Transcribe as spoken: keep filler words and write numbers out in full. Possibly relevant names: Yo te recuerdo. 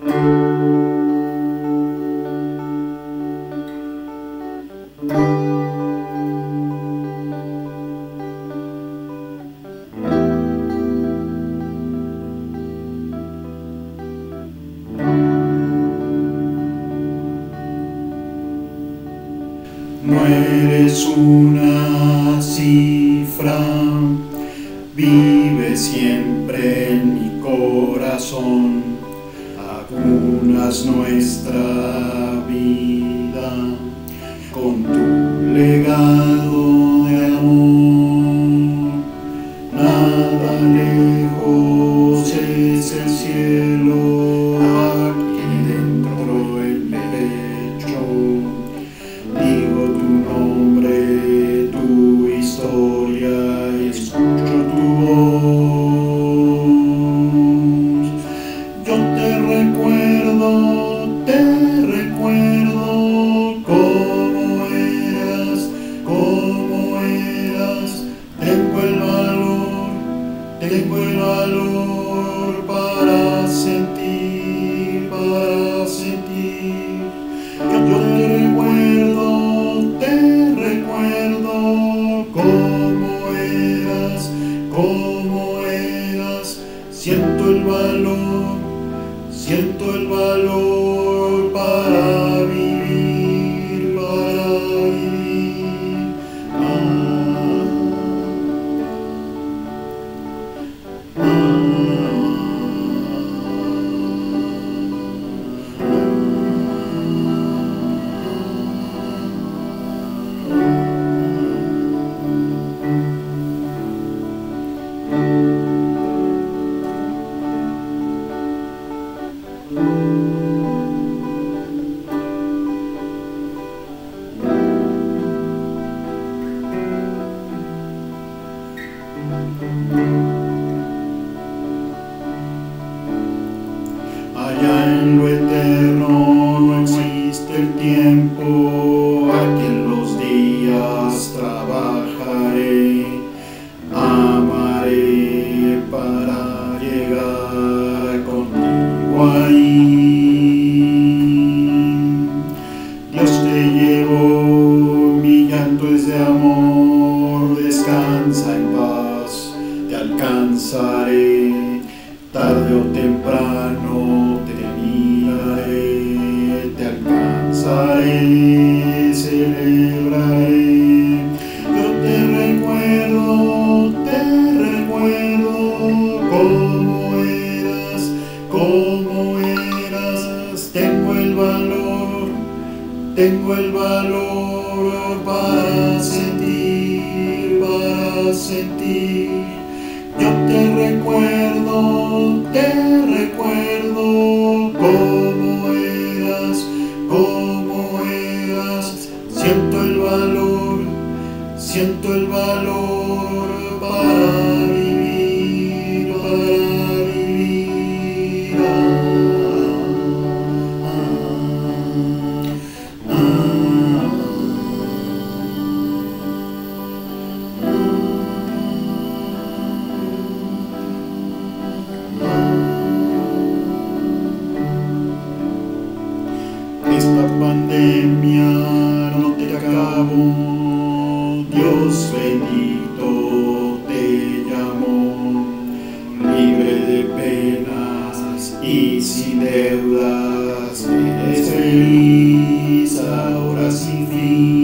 No eres una cifra, vive siempre en mi corazón. Acunas nuestra vida con tu legado de amor. Nada lejos es el cielo, aquí dentro el pecho. Escucho tu voz. Yo te recuerdo, te recuerdo cómo eras, cómo eras. Tengo el valor, tengo el valor para sentir, para sentir. Yo te recuerdo, te recuerdo cómo Cómo eras, siento el valor, siento el valor para vivir, para vivir. Ah, ah, ah, ah. Allá en lo eterno no existe el tiempo, aquí en los días trabajaré, amaré para llegar contigo ahí. Dios te llevó, mi llanto es de amor, descansa en paz, te alcanzaré. Tarde o temprano te miraré, te alcanzaré, celebraré. Yo te recuerdo, te recuerdo cómo eras, cómo eras. Tengo el valor, tengo el valor para sentir, para sentir. Yo te recuerdo, te recuerdo cómo eras, cómo eras. Siento el valor, siento el valor para vivir, para vivir. Ah, ah, ah, ah. Esta pandemia no te acabó, Dios bendito te llamó, libre de penas y sin deudas, eres feliz ahora sin fin.